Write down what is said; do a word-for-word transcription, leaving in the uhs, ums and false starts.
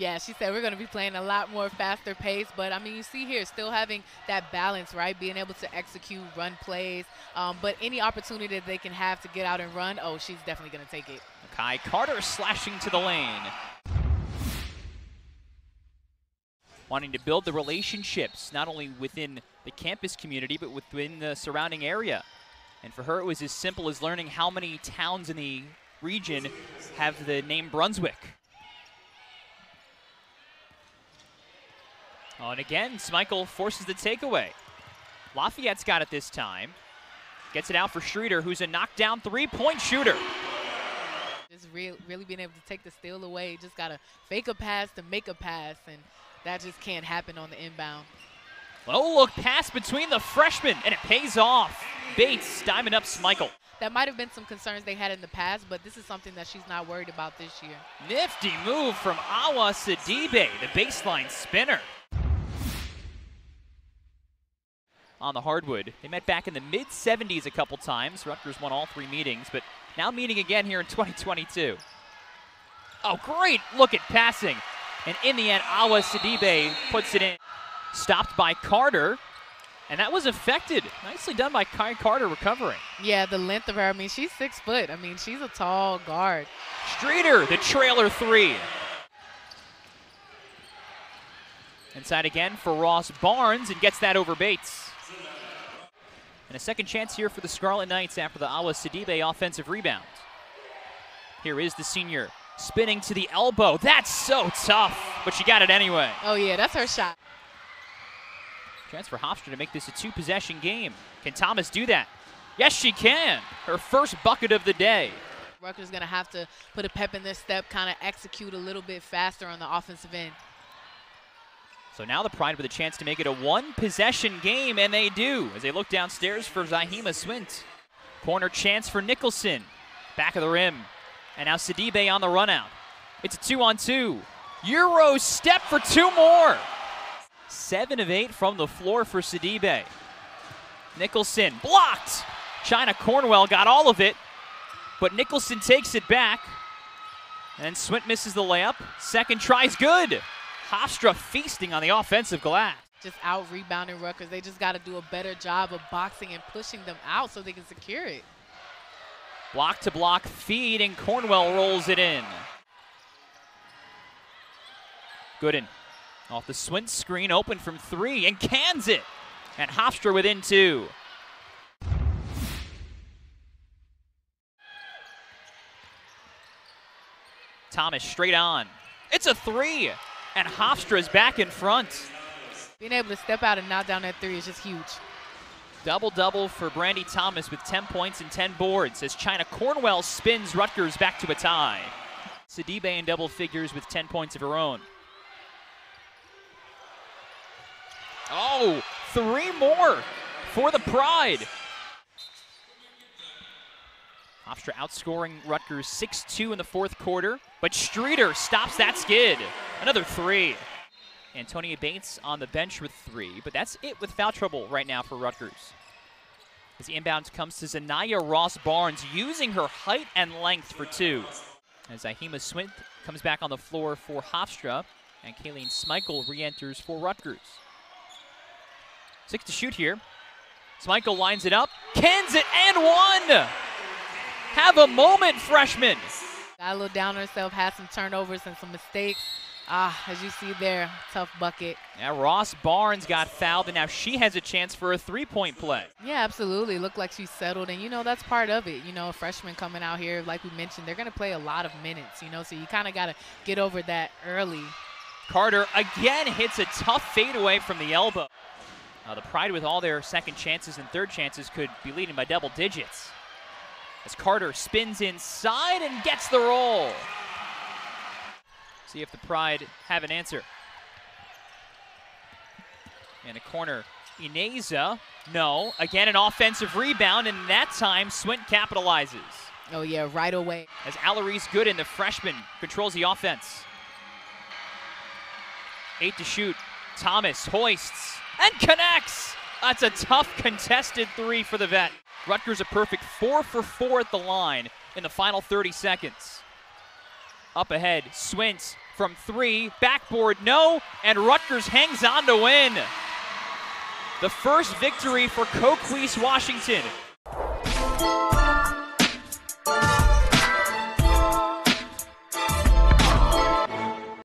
Yeah, she said we're going to be playing a lot more faster pace, but I mean, you see here still having that balance, right? Being able to execute, run plays, um, but any opportunity that they can have to get out and run, oh, she's definitely going to take it. Kai Carter slashing to the lane. Wanting to build the relationships, not only within the campus community, but within the surrounding area. And for her, it was as simple as learning how many towns in the region have the name Brunswick. Oh, and again, Schmeichel forces the takeaway. Lafayette's got it this time. Gets it out for Streeter, who's a knockdown three-point shooter. Just re really being able to take the steal away. Just got to fake a pass to make a pass, and that just can't happen on the inbound. Low look pass between the freshmen, and it pays off. Bates diming up Schmeichel. That might have been some concerns they had in the past, but this is something that she's not worried about this year. Nifty move from Awa Sidibe, the baseline spinner. On the hardwood, they met back in the mid seventies a couple times. Rutgers won all three meetings, but now meeting again here in twenty twenty-two. Oh, great look at passing. And in the end, Awa Sidibe puts it in. Stopped by Carter, and that was affected. Nicely done by Kai Carter recovering. Yeah, the length of her. I mean, she's six foot. I mean, she's a tall guard. Streeter, the trailer three. Inside again for Ross-Barnes, and gets that over Bates. And a second chance here for the Scarlet Knights after the Awa Sidibe offensive rebound. Here is the senior. Spinning to the elbow. That's so tough, but she got it anyway. Oh, yeah, that's her shot. Chance for Hofstra to make this a two-possession game. Can Thomas do that? Yes, she can. Her first bucket of the day. Rutgers is going to have to put a pep in their step, kind of execute a little bit faster on the offensive end. So now the Pride with a chance to make it a one-possession game, and they do, as they look downstairs for Zahima Swint. Corner chance for Nicholson. Back of the rim. And now Sidibe on the run out. It's a two-on-two. Euro step for two more. Seven of eight from the floor for Sidibe. Nicholson blocked. Chyna Cornwell got all of it, but Nicholson takes it back. And Swint misses the layup. Second try's good. Hofstra feasting on the offensive glass. Just out-rebounding Rutgers. They just got to do a better job of boxing and pushing them out so they can secure it. Block to block feed, and Cornwell rolls it in. Gooden off the Swint screen, open from three, and cans it. And Hofstra within two. Thomas straight on. It's a three, and Hofstra's back in front. Being able to step out and knock down that three is just huge. Double-double for Brandi Thomas with ten points and ten boards as Chyna Cornwell spins Rutgers back to a tie. Sidibe in double figures with ten points of her own. Oh, three more for the Pride. Hofstra outscoring Rutgers six two in the fourth quarter, but Streeter stops that skid. Another three. Antonia Bates on the bench with three, but that's it with foul trouble right now for Rutgers. As the inbound comes to Zanaya Ross-Barnes, using her height and length for two. As Zahima Swint comes back on the floor for Hofstra, and Kayleen Schmeichel re-enters for Rutgers. Six to shoot here. Schmeichel lines it up, cans it, and one! Have a moment, freshman! Got a little down on herself, had some turnovers and some mistakes. Ah, as you see there, tough bucket. Yeah, Ross-Barnes got fouled, and now she has a chance for a three-point play. Yeah, absolutely. Looked like she settled, and, you know, that's part of it. You know, freshmen coming out here, like we mentioned, they're going to play a lot of minutes, you know, so you kind of got to get over that early. Carter again hits a tough fadeaway from the elbow. Uh, the Pride, with all their second chances and third chances, could be leading by double digits. As Carter spins inside and gets the roll. See if the Pride have an answer. In the corner, Ineza, no. Again, an offensive rebound, and that time Swint capitalizes. Oh yeah, right away. As Alarie Gooden, the freshman, controls the offense. Eight to shoot. Thomas hoists and connects. That's a tough contested three for the vet. Rutgers a perfect four for four at the line in the final thirty seconds. Up ahead, Swint from three, backboard, no, and Rutgers hangs on to win. The first victory for Coquese Washington.